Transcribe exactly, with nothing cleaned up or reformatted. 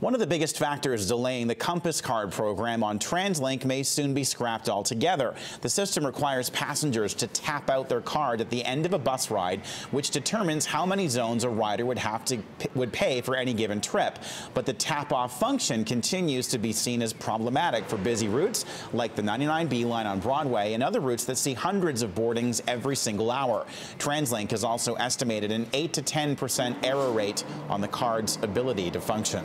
One of the biggest factors delaying the Compass Card program on TransLink may soon be scrapped altogether. The system requires passengers to tap out their card at the end of a bus ride, which determines how many zones a rider would have to would pay for any given trip. But the tap-off function continues to be seen as problematic for busy routes like the ninety-nine B line on Broadway and other routes that see hundreds of boardings every single hour. TransLink has also estimated an eight to ten percent error rate on the card's ability to function.